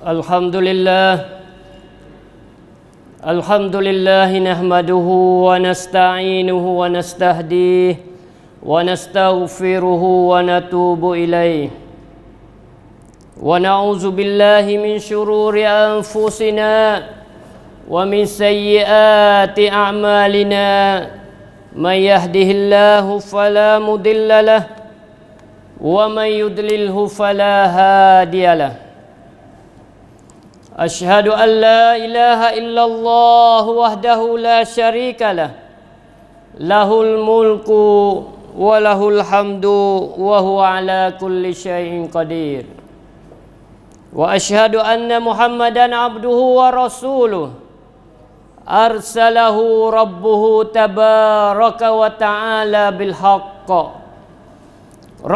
الحمد لله نحمده ونستعينه ونستهديه ونستغفره ونتوب إليه ونعوذ بالله من شرور أنفسنا ومن سيئات أعمالنا من يهده الله فلا مضل له ومن يضلله فلا هادي له أشهد أن لا إله إلا الله وحده لا شريك له له الملك وله الحمد وهو على كل شيء قدير وأشهد أن محمدا عبده ورسوله أرسله ربه تبارك وتعالى بالحق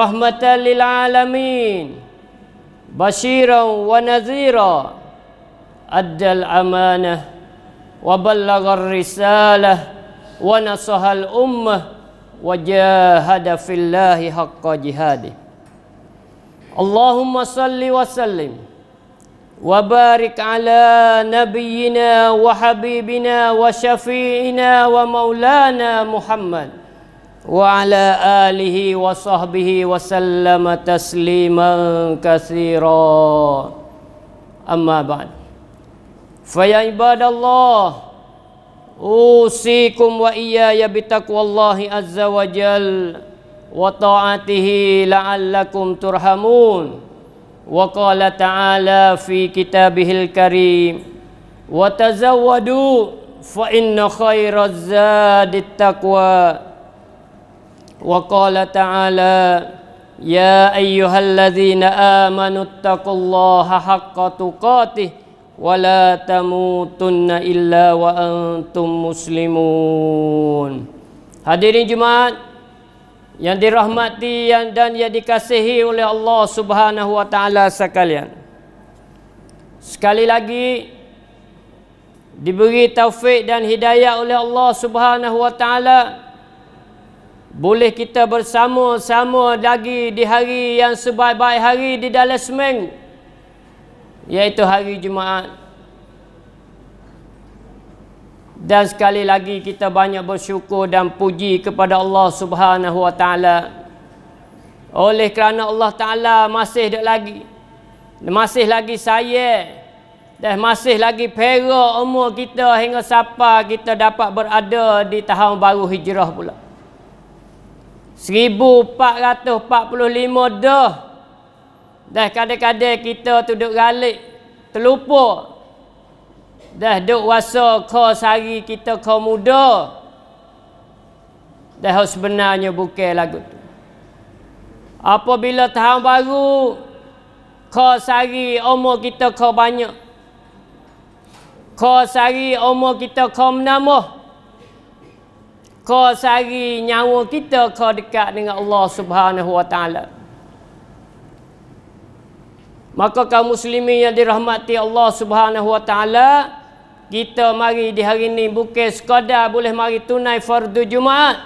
رحمة للعالمين بشيرا ونذيرا أدى الأمانة وبلغ الرسالة ونصح الأمة وجاهد في الله حق جهاده اللهم صل وسلم وبارك على نبينا وحبيبنا وشفيعنا ومولانا محمد وعلى آله وصحبه وسلم تسليما كثيرا أما بعد فيا عباد الله أوصيكم وإياي بتقوى الله عز وجل وطاعته لعلكم ترحمون وقال تعالى في كتابه الكريم وتزودوا فإن خير الزاد التقوى وقال تعالى يا أيها الذين آمنوا اتقوا الله حق تقاته ولا تموتن illa wa antum muslimun. Hadirin jemaat yang dirahmati dan yang dikasihi oleh Allah Subhanahu wa taala sekalian. Sekali lagi diberi taufik dan hidayah oleh Allah Subhanahu wa taala boleh kita bersama-sama lagi di hari yang sebaik-baik hari di dalam seminggu, yaitu hari Jumaat. Dan sekali lagi kita banyak bersyukur dan puji kepada Allah Subhanahu wa taala oleh kerana Allah taala masih lagi saya dan masih lagi perak umur kita hingga sampai kita dapat berada di tahun baru hijrah pula 1445 dah. Dah kadang-kadang kita tu duduk galik, terlupa. Dah duduk rasa kau sehari kita kau muda. Dah sebenarnya bukan lagu tu. Apabila tahun baru, kau sehari umur kita kau banyak. Kau sehari umur kita kau menambah. Kau sehari nyawa kita kau dekat dengan Allah Subhanahu wa taala. Maka kaum muslimin yang dirahmati Allah Subhanahu wa taala, kita mari di hari ini bukan sekadar boleh mari tunai fardu Jumaat,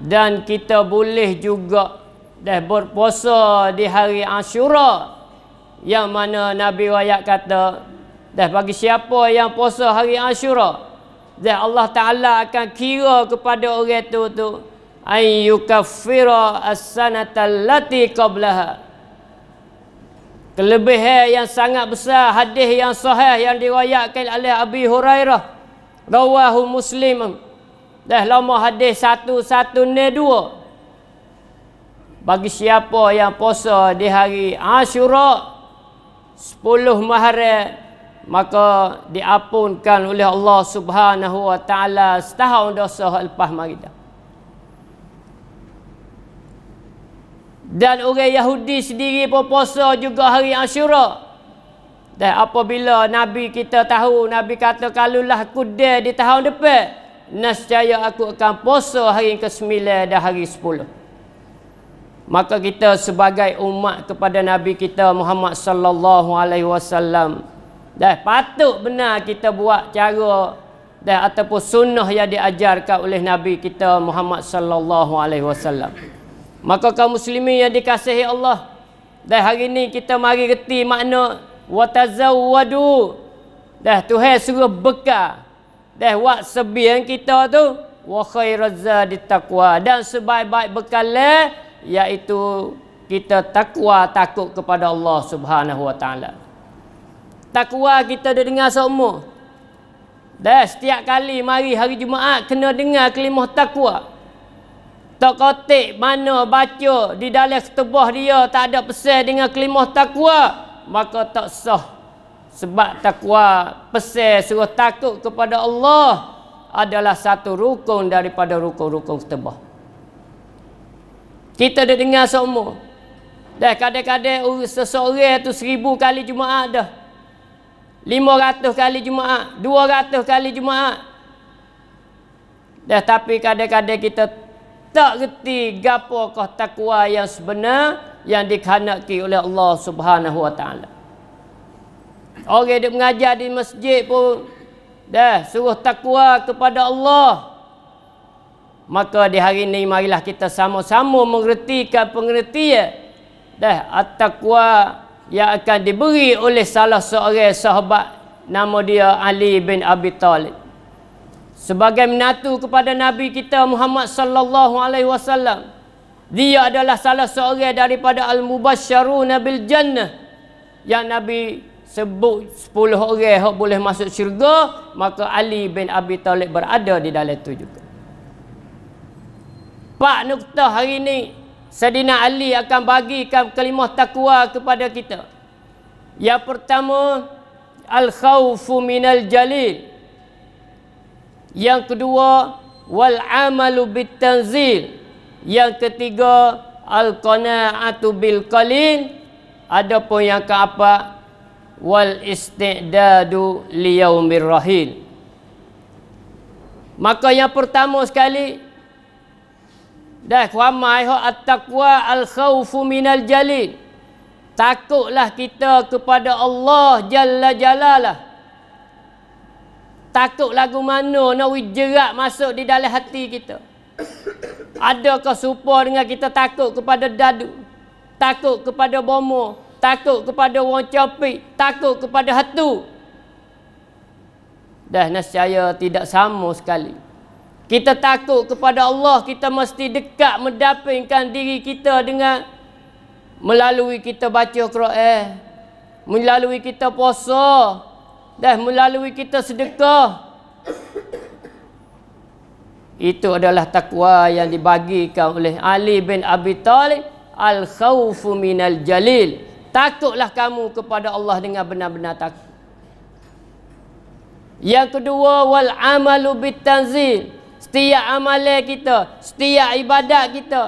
dan kita boleh juga dah berpuasa di hari Asyura, yang mana Nabi riwayat kata dah bagi siapa yang puasa hari Asyura, dah Allah taala akan kira kepada orang tu ay yukaffira as-sanata allati qablaha. Kelebihan yang sangat besar, hadis yang sahih yang diriwayatkan oleh Abi Hurairah rawahu Muslim. Dah lama hadis 1192. Bagi siapa yang puasa di hari Asyura 10 Muharram, maka diampunkan oleh Allah Subhanahu wa taala setahun dosa lepas maridah. Dan orang Yahudi sendiri pun puasa juga hari Asyura. Dan apabila Nabi kita tahu, Nabi kata kalulah kudai di tahun depan, nescaya aku akan puasa hari ke-9 dan hari ke-10. Maka kita sebagai umat kepada Nabi kita Muhammad sallallahu alaihi wasallam, dan patut benar kita buat cara dan ataupun sunnah yang diajarkan oleh Nabi kita Muhammad sallallahu alaihi wasallam. Maka kaum muslimin yang dikasihi Allah, dan hari ini kita mari reti makna wa tazawwadu. Dah Tuhan suruh bekal. Dah wak sebiang kita tu wa khairaz zadi taqwa, dan sebaik-baik bekalan iaitu kita takwa, takut kepada Allah Subhanahu wa taala. Takwa kita dah dengar seumur. Dah setiap kali mari hari Jumaat kena dengar kalimah takwa. Tak kotik mana baca di dalam khutbah dia tak ada pesan dengan kalimah takwa, maka tak sah. Sebab takwa, pesan suruh takut kepada Allah adalah satu rukun daripada rukun-rukun khutbah. Kita dah dengar seumur. Dah kadang-kadang seseorang tu 1000 kali Jumaat dah, 500 kali Jumaat, 200 kali Jumaat. Dah tapi kadang-kadang kita tak reti gapakah takwa yang sebenar yang dikehendaki oleh Allah Subhanahu wa taala. Orang dia mengajar di masjid pun dah suruh takwa kepada Allah. Maka di hari ini marilah kita sama-sama mengertikan pengertian dah at-taqwa yang akan diberi oleh salah seorang sahabat nama dia Ali bin Abi Talib sebagai menantu kepada Nabi kita Muhammad sallallahu alaihi wasallam. Dia adalah salah seorang daripada al-mubasysyaruna bil jannah yang Nabi sebut 10 orang hok boleh masuk syurga, maka Ali bin Abi Talib berada di dalam itu juga. Pak Nukta hari ini Saidina Ali akan bagikan kalimah takwa kepada kita. Yang pertama, al-khawfu minal jalil. Yang kedua, wal-amalu bit-tanzil. Yang ketiga, al-qana'atu bil-qalil. Adapun yang keempat, wal-istidadu liyaumir rahil. Maka yang pertama sekali dah kuamai hak at-taqwa al-khawfu minal jalil. Takutlah kita kepada Allah Jalla Jalalah. Takut lagu mana nak jerat masuk di dalam hati kita. Adakah serupa dengan kita takut kepada dadu, takut kepada bomo, takut kepada orang capik, takut kepada hantu? Dah nescaya tidak sama sekali. Kita takut kepada Allah, kita mesti dekat mendapingkan diri kita dengan melalui kita baca Quran, melalui kita puasa, dan melalui kita sedekah. Itu adalah takwa yang dibagikan oleh Ali bin Abi Talib, al-khawfu minal jalil. Takutlah kamu kepada Allah dengan benar-benar takut. Yang kedua, wal amalu bitanzil. Setiap amalan kita, setiap ibadat kita,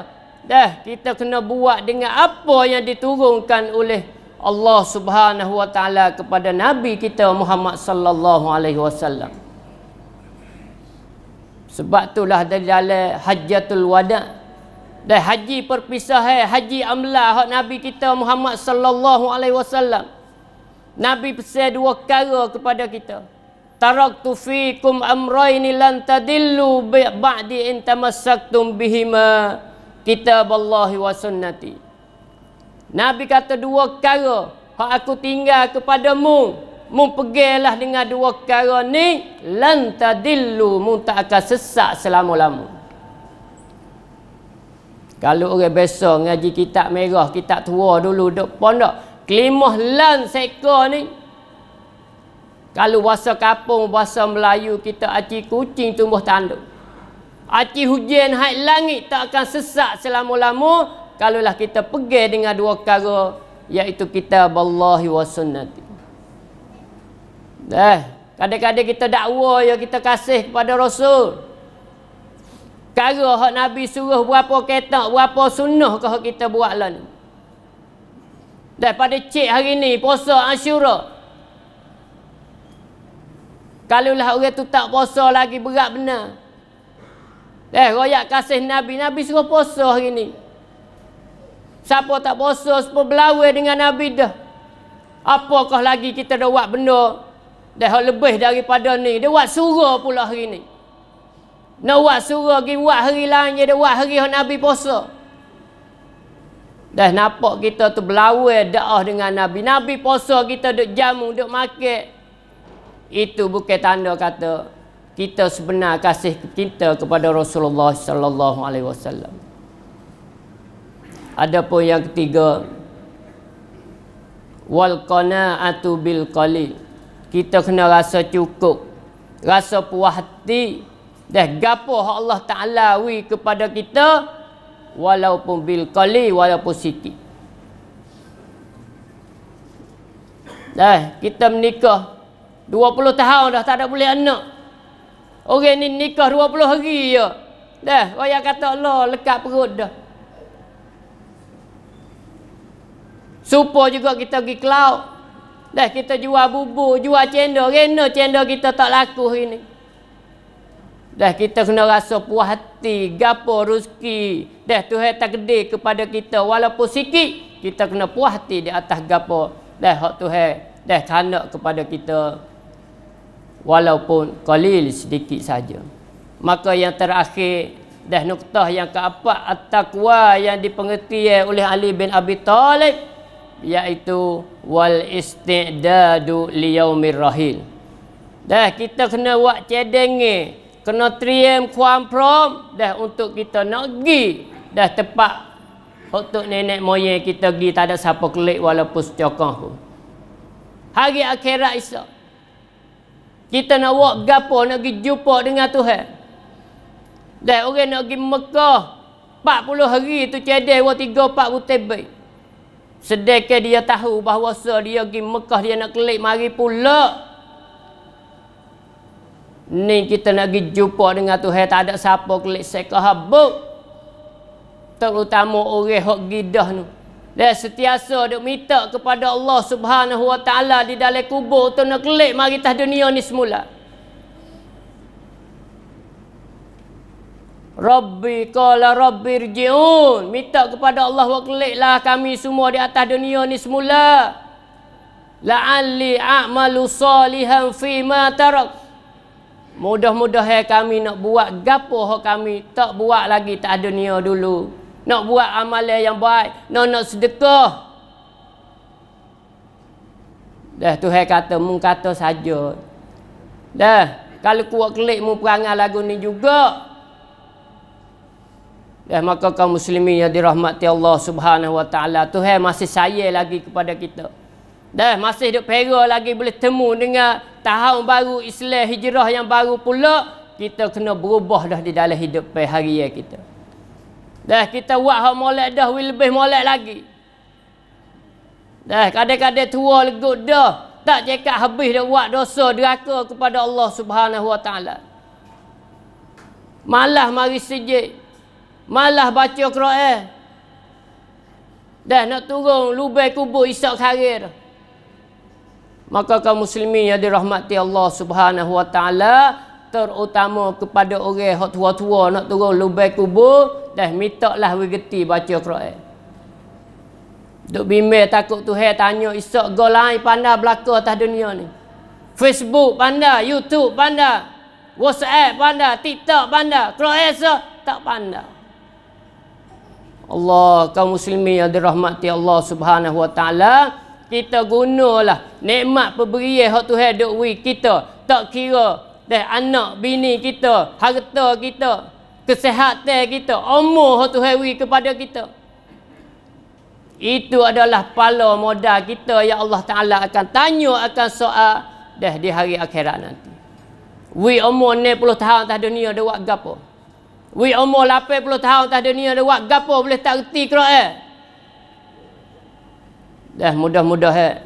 dah kita kena buat dengan apa yang diturunkan oleh Allah Subhanahu wa taala kepada Nabi kita Muhammad sallallahu alaihi wasallam. Sebab itulah dari dalam Hajjatul Wada, dah haji perpisahan, haji amla hak Nabi kita Muhammad sallallahu alaihi wasallam. Nabi pesan dua perkara kepada kita. Taraktu fikum amrayni lan tadillu ba'di in tamassaktum bihima kitaballahi wa sunnati. Nabi kata dua perkara hak aku tinggal kepadamu, mu peganglah dengan dua perkara ni, lan tadillu, mu tak akan sesat selama-lama. Kalau orang biasa ngaji kitab merah, kitab tua dulu duk pondok, kalimah lan seka ni kalau bahasa kampung, bahasa Melayu kita, aci kucing tumbuh tanduk, aci hujan haik langit tak akan sesak selama-lama kalaulah kita pegang dengan dua perkara iaitu kitaballahi wa sunnati. Kadang-kadang kita dakwa ya kita kasih kepada Rasul. Perkara hak Nabi suruh berapa ketak, berapa sunnah ke hak kita buatlah ni. Daripada cik hari ni puasa Asyura. Kalaulah orang tu tak puasa lagi berat benar. Royak kasih Nabi, Nabi suruh puasa hari ni. Siapa tak puasa, siapa berlawan dengan Nabi dah. Apakah lagi kita dah buat benda dah lebih daripada ni. Dia buat surah pula hari ni. Nak buat surah pergi buat hari lain je, dia buat hari Nabi puasa. Dah nampak kita tu berlawan dakwah dengan Nabi. Nabi puasa kita duk jamu, duk makan. Itu bukan tanda kata kita sebenar kasih cinta kepada Rasulullah sallallahu alaihi wasallam. Adapun yang ketiga, wal qanaatu bil qalil. Kita kena rasa cukup, rasa puas hati dah gapo Allah Taala wi kepada kita. Walaupun bilqali, walaupun sikit. Dah, kita menikah 20 tahun dah tak ada boleh anak. Orang ni nikah 20 hari je. Dah, orang kata Allah lekat perut dah. Supo juga kita pergi ke laut. Dah, kita jual bubur, jual cendol. Rena cendol kita tak laku hari ni. Dah kita kena rasa puas hati, gapo rezeki. Dah Tuhan takdir kepada kita walaupun sikit, kita kena puas hati di atas gapo dah hak Tuhan dah kehendak kepada kita walaupun qalil sedikit saja. Maka yang terakhir dah nuktah yang keempat at-taqwa yang dipengerti oleh Ali bin Abi Talib iaitu wal istidadu li yaumir rahil. Dah kita kena buat cedenge, kena triam kuam prom dah untuk kita nak pergi dah tempat untuk nenek moyang kita pergi tak ada siapa kelik walaupun secokong pun. Hari akhirat esok kita nak buat gapo nak pergi jumpa dengan Tuhan. Dah orang nak pergi Mekah 40 hari tu cedai 3-4 butir baik. Sedekah dia tahu bahawa dia pergi Mekah dia nak kelik mari pula. Ni kita nak pergi jumpa dengan Tuhan tak ada siapa kelik sekah habuk. Terutama orang hok gidah ni. Dia sentiasa duk minta kepada Allah Subhanahu wa taala di dalam kubur tu nak kelik mari atas dunia ni semula. Rabbi qala rabbir ji'un. Minta kepada Allah wa keliklah kami semua di atas dunia ni semula. La'alli a'malu salihan fi ma tarak. Mudah-mudahan kami nak buat gapo hak kami tak buat lagi tak ada dunia dulu. Nak buat amalan yang baik, nak sedekah. Dah Tuhan kata mung kata saja. Dah kalau kuat kelik mung perangai lagu ni juga. Dah maka kaum muslimin yang dirahmati Allah Subhanahu wa taala, Tuhan masih sayang lagi kepada kita. Dah masih duk pera lagi boleh temu dengan tahun baru Islam hijrah yang baru pula. Kita kena berubah dah di dalam hidup harian kita. Dah kita buat hak molek dah lebih molek lagi. Dah kadang-kadang tua legut dah tak cekak habis dah buat dosa deraka kepada Allah Subhanahu wa taala. Malah mari sejid. Malah baca Quran. Dah nak turun lubang kubur isyak kharir. Maka kaum muslimin yang dirahmati Allah Subhanahu wa taala, terutama kepada orang hok tua-tua nak turun lubang kubur, dah mintalah we geti baca Quran. Duk bimbang takut Tuhan tanya esok go lain pandai belaka atas dunia ni. Facebook pandai, YouTube pandai, WhatsApp pandai, TikTok pandai, Quran tak pandai. Allah kaum muslimin yang dirahmati Allah Subhanahu wa taala, kita gunalah nikmat pemberian hak Tuhan duk wi kita. Tak kira dah anak, bini kita, harta kita, kesihatan kita, umur hak Tuhan wi kepada kita. Itu adalah pahala modal kita yang Allah Taala akan tanya akan soal dah di hari akhirat nanti. Wi umur 90 tahun atas dunia dah buat gapo? Wi umur 80 tahun atas dunia dah buat gapo boleh tak reti Quran? Dah mudah-mudahan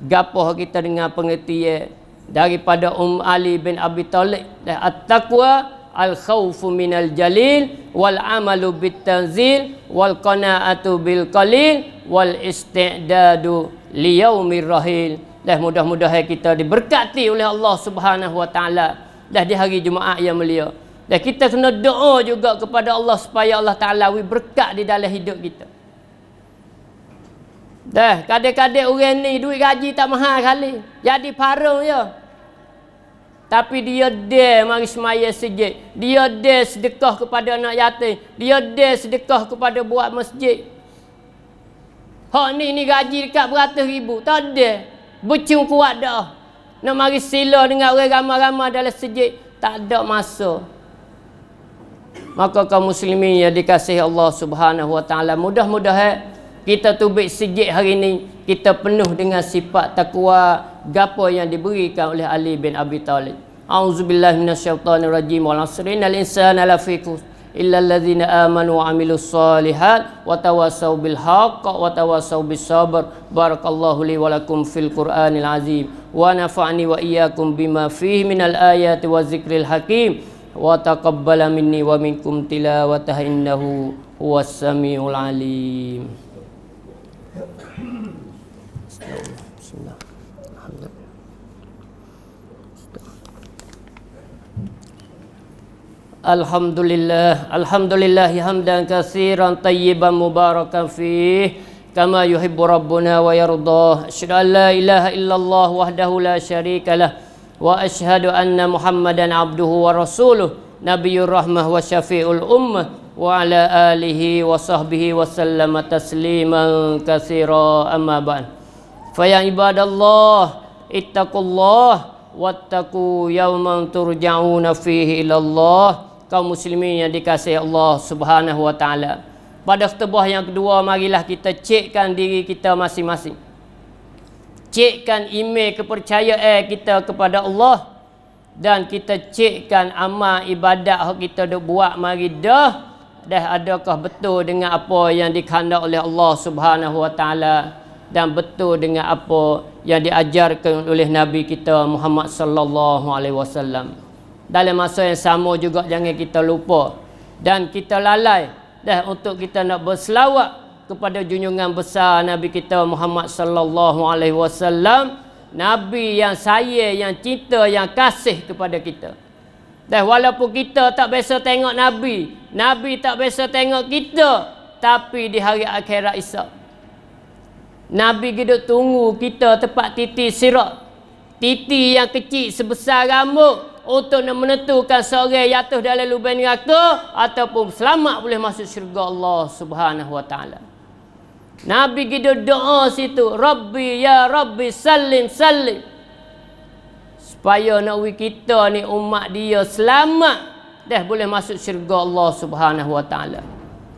gapoh kita dengan pengertian daripada Ali bin Abi Talib dah at-taqwa al-khawfu minal jalil wal amalu bit-tanzil wal qanaatu bil qalil wal istidadu li yaumir rahil. Dah mudah-mudahan kita diberkati oleh Allah Subhanahu wa taala dah di hari Jumaat yang mulia. Dah kita kena doa juga kepada Allah supaya Allah Taala beri berkat di dalam hidup kita. Dah, kadang-kadang orang ni duit gaji tak mahal kali. Jadi parung je. Tapi dia deh mari semaya sejid. Dia deh sedekah kepada anak yatim. Dia deh sedekah kepada buat masjid. Hak ni gaji dekat beratus ribu. Tak ada. Becung kuat dah. Nak mari sila dengan orang ramai-ramai dalam sejid. Tak ada masa. Maka kaum muslimin yang dikasihi Allah Subhanahu Wa Taala, mudah-mudahan kita tubik sejid hari ini kita penuh dengan sifat takwa gapo yang diberikan oleh Ali bin Abi Talib. A'udzubillahi minasyaitonirrajim. Wal 'asri innal insana lafi khusr illa allazina amanu wa 'amilus solihat wa tawassaw bil haqq wa tawassaw bis sabr. Barakallahu li wa lakum fil Qur'anil azim wa nafa'ani wa iyyakum bima fihi minal ayati wa zikril hakim wa taqabbala minni wa minkum tilawatahu innahu huwas samiul alim. Alhamdulillah, alhamdulillahi hamdan katsiran tayyiban mubarakan fihi kama yuhibbu rabbuna wa yardah. Asyhadu an la ilaha illallah wahdahu la syarikalah wa asyhadu anna Muhammadan abduhu wa rasuluh nabiyyur rahmah wa syafi'ul ummah wa ala alihi wa sahbihi wa sallama tasliman katsira. Amma ba'd. Fa ya ibadallah ittaqullah wattaqu yawman turja'una fihi ila Allah. Kaum muslimin yang dikasihi Allah Subhanahu Wa Taala, pada khutbah yang kedua marilah kita cekkan diri kita masing-masing. Cekkan email kepercayaan kita kepada Allah dan kita cekkan amal ibadat yang kita duk buat mari dah dah adakah betul dengan apa yang dikehendak oleh Allah Subhanahu Wa Taala dan betul dengan apa yang diajarkan oleh Nabi kita Muhammad sallallahu alaihi wasallam. Dalam masa yang sama juga jangan kita lupa dan kita lalai dah untuk kita nak berselawat kepada junjungan besar Nabi kita Muhammad sallallahu alaihi wasallam, Nabi yang sayang, yang cinta, yang kasih kepada kita. Dah walaupun kita tak biasa tengok Nabi, Nabi tak biasa tengok kita, tapi di hari akhirat esok Nabi duduk tunggu kita tepat titik sirat. Titik yang kecil sebesar rambut untuk menentukan seorang jatuh dalam lubang neraka ataupun selamat boleh masuk syurga Allah Subhanahu Wa Taala. Nabi kita doa situ, Rabbi ya Rabbi salim salim, supaya nabi kita ni umat dia selamat dah boleh masuk syurga Allah Subhanahu Wa Taala.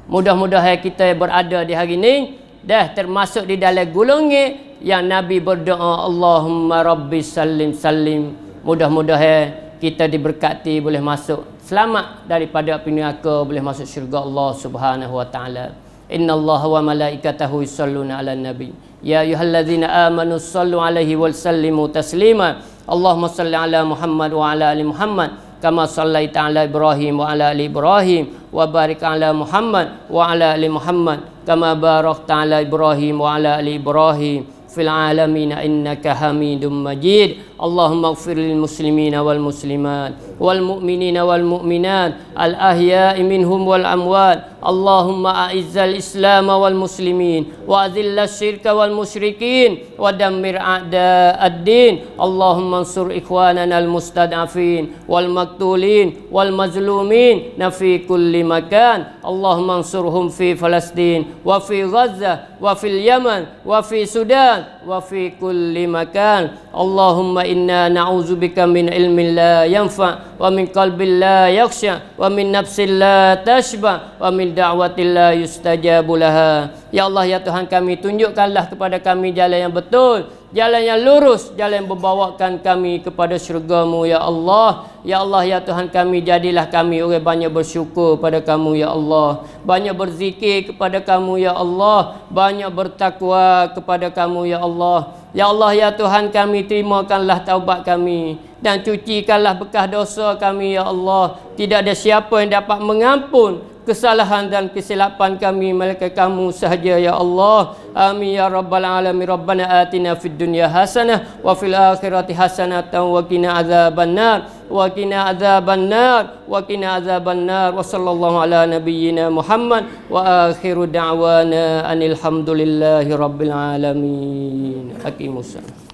Mudah-mudahan kita berada di hari ini dah termasuk di dalam golongan yang Nabi berdoa Allahumma Rabbi salim salim. Mudah-mudahan kita diberkati boleh masuk selamat daripada api neraka, boleh masuk syurga Allah Subhanahu Wa Taala. Innallaha wa malaikatahu yusalluna 'alan nabi ya ayyuhallazina amanu sallu 'alaihi wa sallimu taslima. Allahumma salli 'ala Muhammad wa 'ala ali Muhammad kama sallaita 'ala Ibrahim wa 'ala ali Ibrahim wa barik 'ala Muhammad wa 'ala ali Muhammad kama barakta 'ala Ibrahim wa 'ala ali Ibrahim fil alamin innaka hamidum majid. Allahumma ighfir lil muslimina wal muslimat wal mu'minina wal mu'minat al ahya'i minhum wal amwat. Allahumma a'izzal islam wal muslimin wa azillal syirka wal musyrikin wa dammir a'da'ad din. Allahumma ansur ikhwanana al mustad'afin wal maktulin wal mazlumin nafi kulli makan. Allahumma ansurhum fi Palestin wa fi Gaza wa fil Yaman wa fi Sudan wa fi kulli makan. Allahumma inna na'udzubika min ilmin la yanfa wa min qalbin la yakhsha wa min nafsin la tashba wa min da'watin la yustajabu laha. Ya Allah ya Tuhan kami, tunjukkanlah kepada kami jalan yang betul, jalan yang lurus, jalan yang membawakan kami kepada syurga-Mu ya Allah. Ya Allah ya Tuhan kami, jadilah kami orang banyak bersyukur pada kamu ya Allah, banyak berzikir kepada kamu ya Allah, banyak bertakwa kepada kamu ya Allah. Ya Allah ya Tuhan kami, terimakanlah taubat kami dan cucikanlah bekas dosa kami ya Allah. Tidak ada siapa yang dapat mengampun kesalahan dan kesilapan kami melainkan kamu sahaja ya Allah. Amin ya rabbal alamin. Rabbana atina fid dunya hasanah wa fil akhirati hasanatan wa qina azabannar wa qina azabannar wa qina azabannar. Wa sallallahu ala nabiyyina Muhammad wa akhiru da'wana anil hamdulillahi rabbil alamin. Hakimusalam.